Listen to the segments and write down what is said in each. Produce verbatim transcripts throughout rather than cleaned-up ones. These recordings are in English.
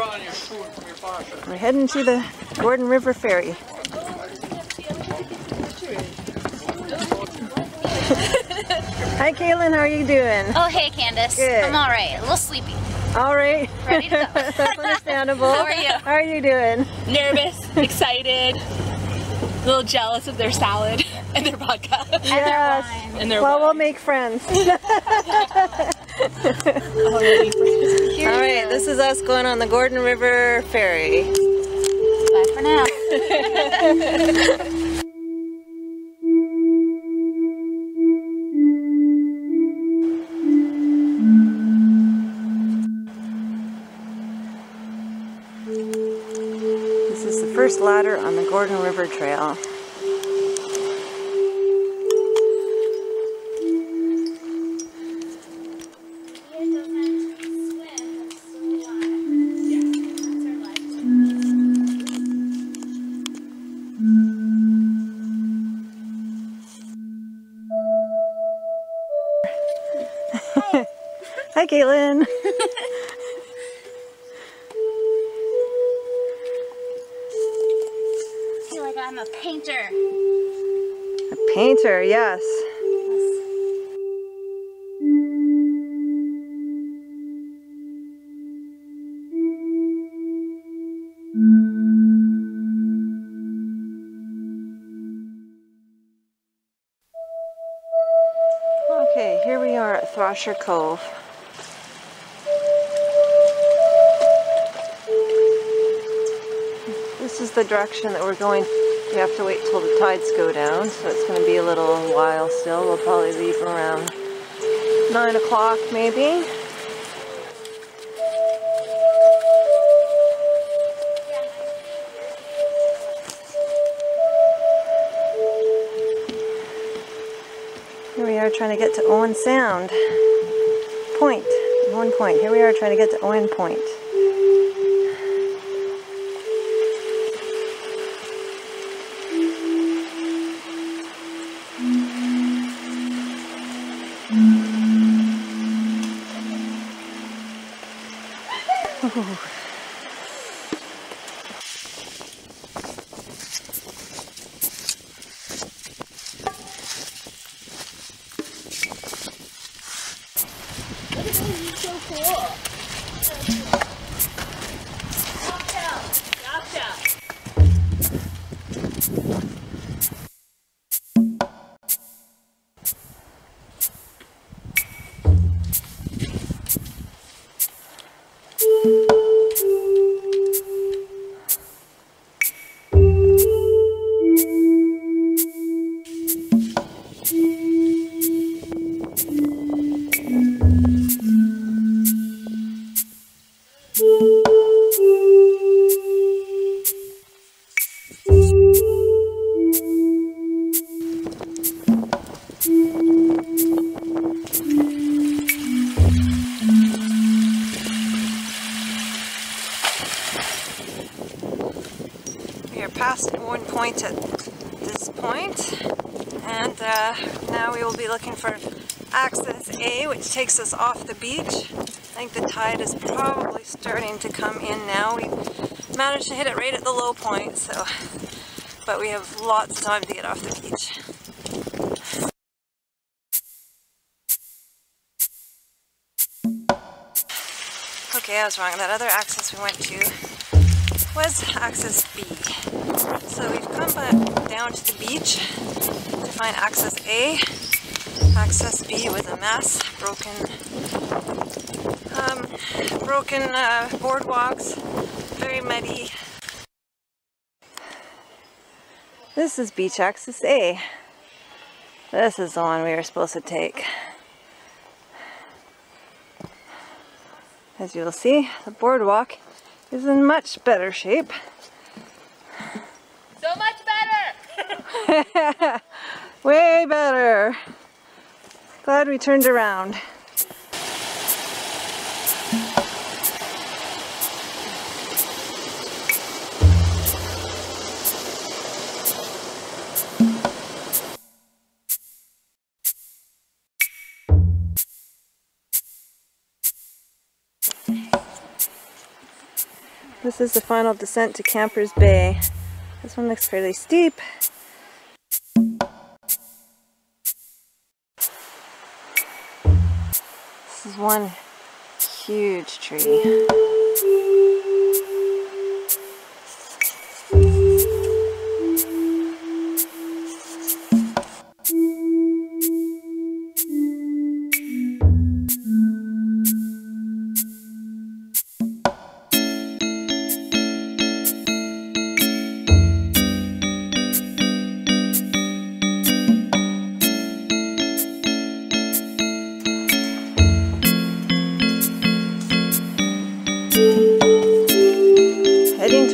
running your spoon from your faucet. We're heading to the Gordon River Ferry. Hi, Kaylin. How are you doing? Oh, hey, Candace. Good. I'm all right. A little sleepy. All right. Ready to go. That's understandable. How are you? How are you doing? Nervous, excited, a little jealous of their salad and their vodka. Yes. And their wine. And their well, wine. We'll make friends. All right. This is us going on the Gordon River Ferry. Bye for now. First ladder on the Gordon River Trail. Hi, Hi Caitlin. I'm a painter. A painter, yes. Okay, here we are at Thrasher Cove. This is the direction that we're going. We have to wait till the tides go down, so it's going to be a little while still. We'll probably leave around nine o'clock maybe. Here we are trying to get to Owen Sound. Point. Owen Point. Here we are trying to get to Owen Point. Point at this point, and uh, now we will be looking for access A, which takes us off the beach. I think the tide is probably starting to come in now. We managed to hit it right at the low point, so but we have lots of time to get off the beach. Okay, I was wrong. That other access we went to was access B. So we've come back down to the beach to find access A. Access B was a mess, broken, um, broken uh, boardwalks, very muddy. This is beach access A. This is the one we were supposed to take. As you will see, the boardwalk is in much better shape. So much better! Way better! Glad we turned around. This is the final descent to Campers Bay. This one looks fairly steep. This is one huge tree.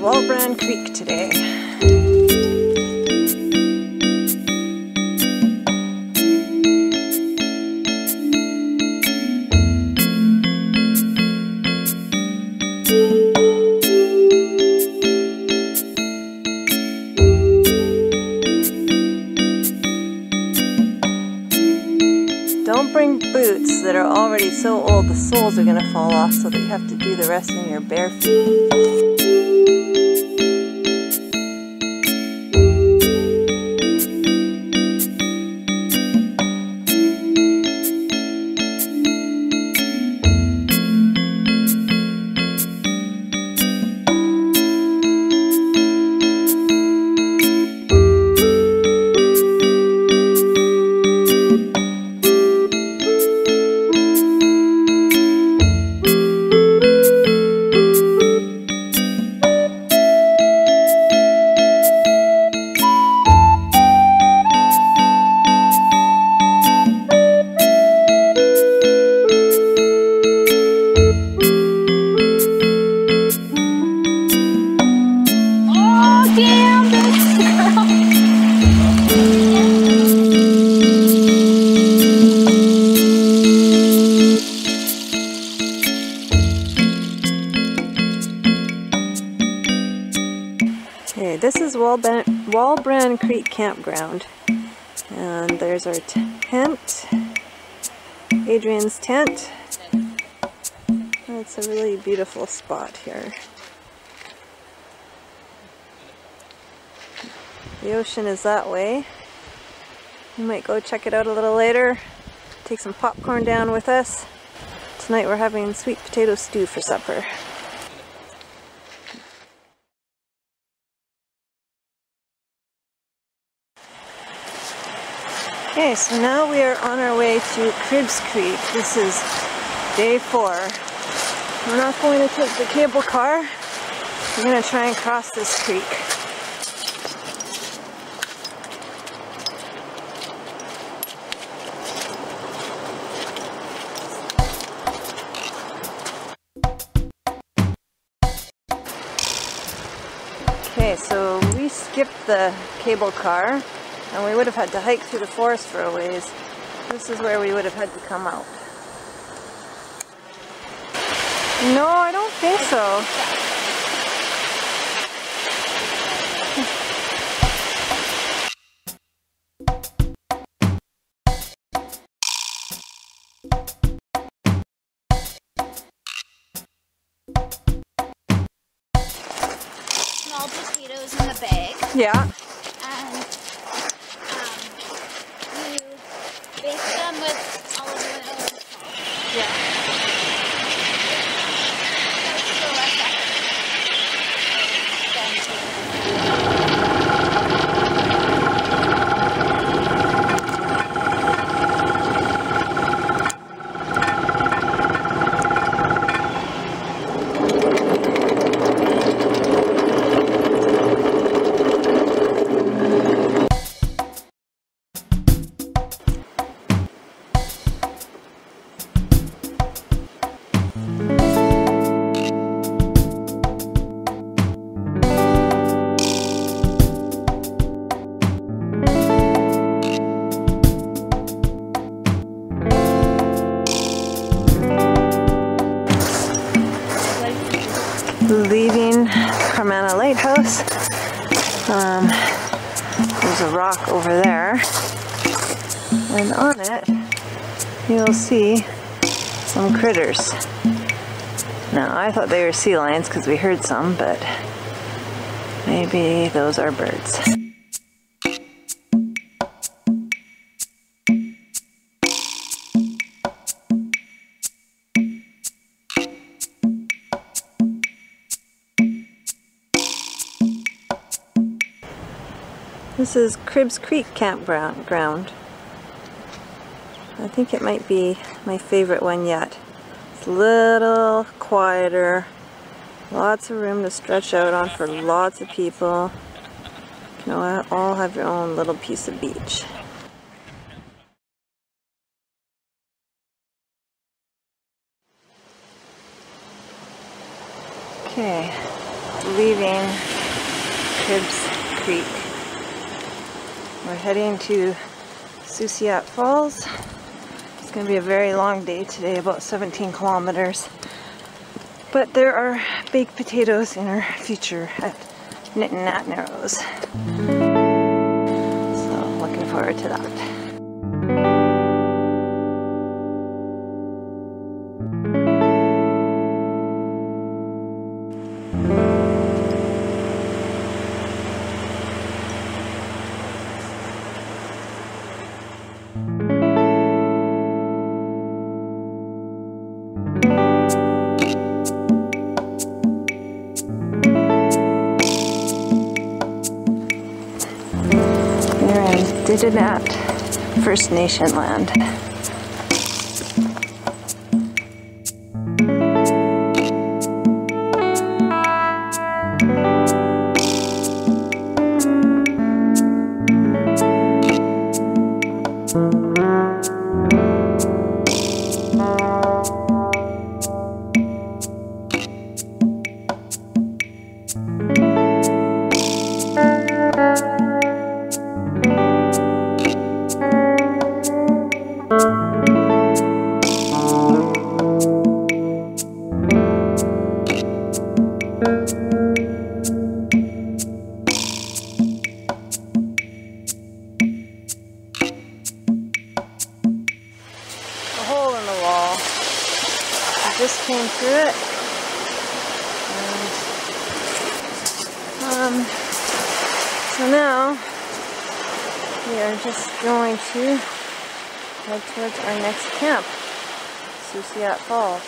Walbran Creek today. Don't bring boots that are already so old the soles are going to fall off, so that you have to do the rest in your bare feet. This is Walbran, Walbran Creek Campground, and there's our tent, Adrian's tent. It's a really beautiful spot here. The ocean is that way. We might go check it out a little later, take some popcorn down with us. Tonight we're having sweet potato stew for supper. Okay, so now we are on our way to Cribs Creek. This is day four. We're not going to take the cable car. We're going to try and cross this creek. Okay, so we skipped the cable car, and we would have had to hike through the forest for a ways. This is where we would have had to come out. No, I don't think so. Small potatoes in the bag. Yeah. Lighthouse. Um, there's a rock over there, and on it you'll see some critters. Now, I thought they were sea lions because we heard some, but maybe those are birds. This is Cribs Creek Campground. I think it might be my favorite one yet. It's a little quieter, lots of room to stretch out on for lots of people. You know, all have your own little piece of beach. Okay, leaving Cribs Creek. We're heading to Tsusiat Falls. It's going to be a very long day today, about seventeen kilometers. But there are baked potatoes in our future at Nitinat Narrows. So, looking forward to that. Nitinat First Nation land. Towards our next camp, Tsusiat Falls.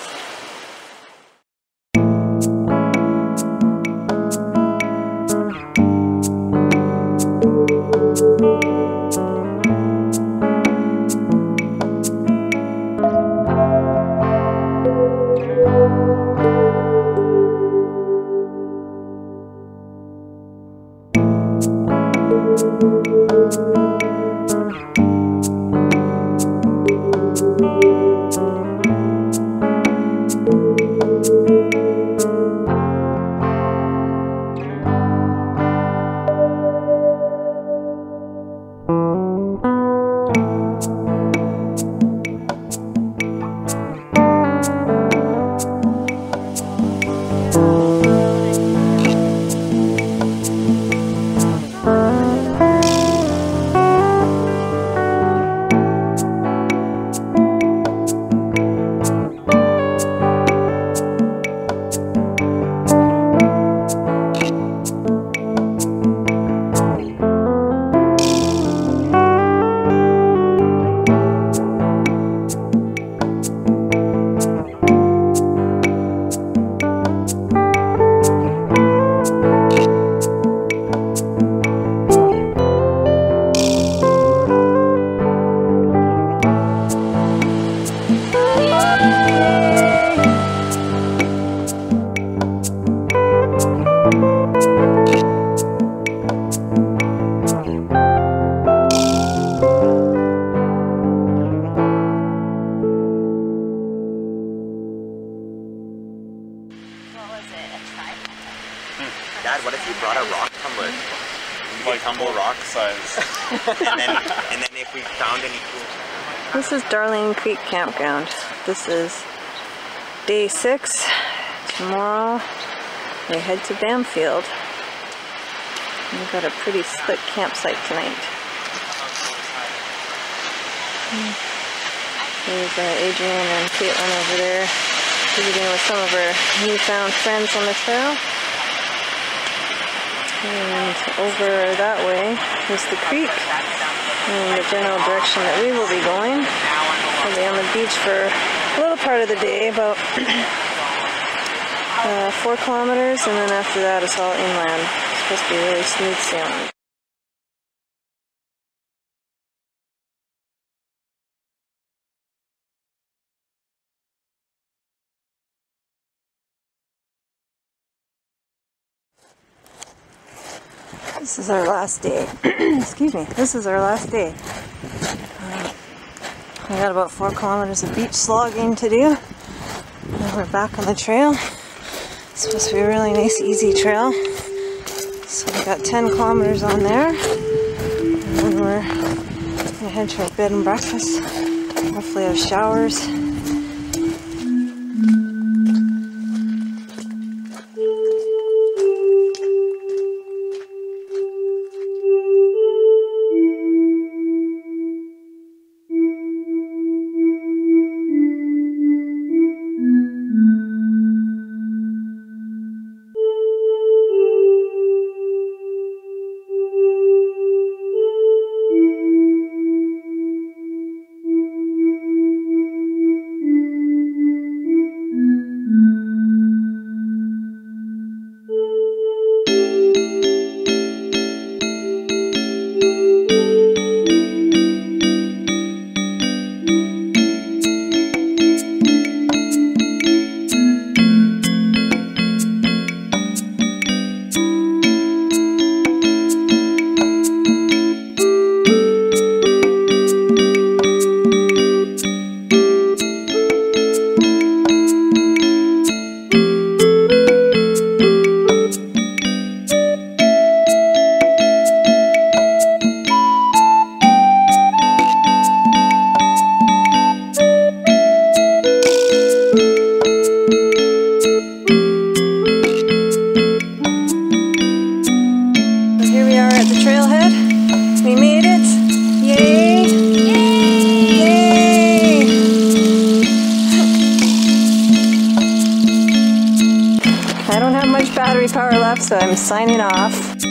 This is Darling Creek Campground. This is day six. Tomorrow we head to Bamfield. We've got a pretty slick campsite tonight. There's uh, Adrian and Caitlin over there meeting with some of our newfound friends on the trail. And over that way is the creek in the general direction that we will be going. We'll be on the beach for a little part of the day, about uh, four kilometers, and then after that it's all inland. It's supposed to be really smooth sailing. This is our last day. Excuse me. This is our last day. Uh, we got about four kilometers of beach slogging to do. Now we're back on the trail. It's supposed to be a really nice, easy trail. So we got ten kilometers on there, and then we're gonna head to our bed and breakfast. Hopefully, have showers. Battery power left, so I'm signing off.